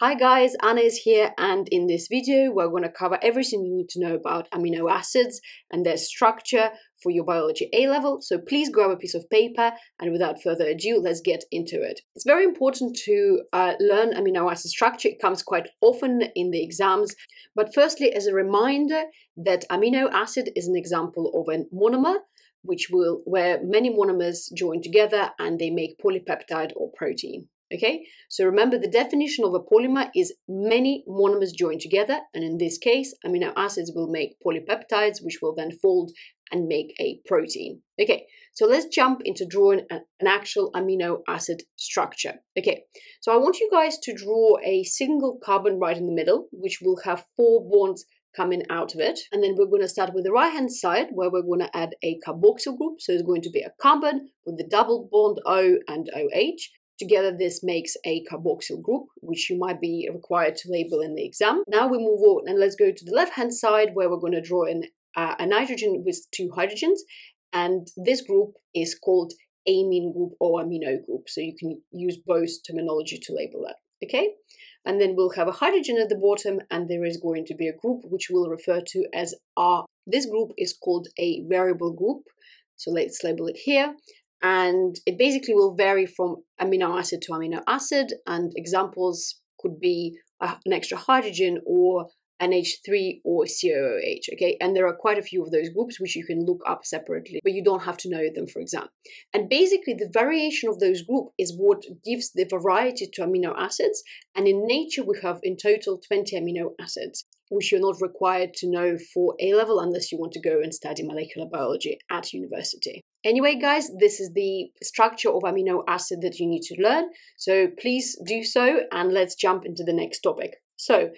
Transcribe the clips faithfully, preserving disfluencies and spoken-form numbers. Hi guys, Anna is here, and in this video we're going to cover everything you need to know about amino acids and their structure for your biology A-level, so please grab a piece of paper and without further ado, let's get into it. It's very important to uh, learn amino acid structure. It comes quite often in the exams, but firstly as a reminder that amino acid is an example of a monomer, which will, where many monomers join together and they make polypeptide or protein. Okay, so remember the definition of a polymer is many monomers joined together, and in this case, amino acids will make polypeptides, which will then fold and make a protein. Okay, so let's jump into drawing a, an actual amino acid structure. Okay, so I want you guys to draw a single carbon right in the middle, which will have four bonds coming out of it. And then we're going to start with the right hand side where we're going to add a carboxyl group. So it's going to be a carbon with the double bond O and OH. Together this makes a carboxyl group, which you might be required to label in the exam. Now we move on and let's go to the left hand side where we're going to draw in uh, a nitrogen with two hydrogens, and this group is called amine group or amino group, so you can use both terminology to label that. Okay, and then we'll have a hydrogen at the bottom, and there is going to be a group which we'll refer to as R. This group is called a variable group, so let's label it here. And it basically will vary from amino acid to amino acid, and examples could be a, an extra hydrogen or an H three or C O O H, okay? And there are quite a few of those groups which you can look up separately, but you don't have to know them for exam. And basically the variation of those groups is what gives the variety to amino acids, and in nature we have in total twenty amino acids, which you're not required to know for A-level unless you want to go and study molecular biology at university. Anyway, guys, this is the structure of amino acid that you need to learn, so please do so, and let's jump into the next topic. So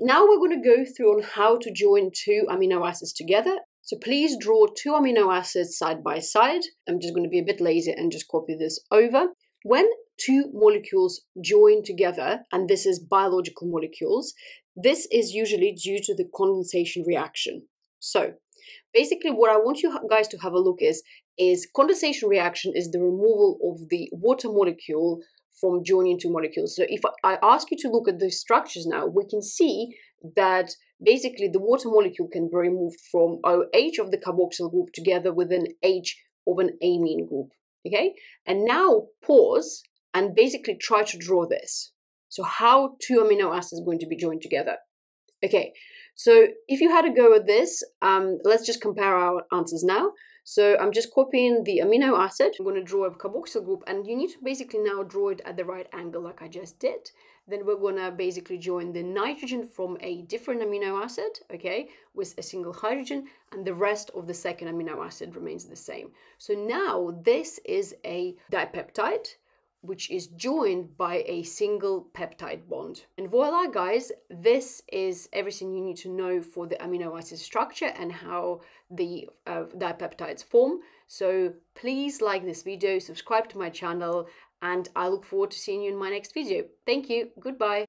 now we're going to go through on how to join two amino acids together. So please draw two amino acids side by side. I'm just going to be a bit lazy and just copy this over. When two molecules join together, and this is biological molecules, this is usually due to the condensation reaction. So basically what I want you guys to have a look is, is condensation reaction is the removal of the water molecule from joining two molecules. So if I ask you to look at the structures now, we can see that basically the water molecule can be removed from OH of the carboxyl group together with an H of an amine group. Okay, and now pause and basically try to draw this. So how two amino acids are going to be joined together. Okay, so if you had a go at this, um, let's just compare our answers now. So I'm just copying the amino acid. I'm going to draw a carboxyl group, and you need to basically now draw it at the right angle like I just did. Then we're going to basically join the nitrogen from a different amino acid, okay, with a single hydrogen, and the rest of the second amino acid remains the same. So now this is a dipeptide, which is joined by a single peptide bond. And voila, guys, this is everything you need to know for the amino acid structure and how the uh, dipeptides form. So please like this video, subscribe to my channel, and I look forward to seeing you in my next video. Thank you, goodbye.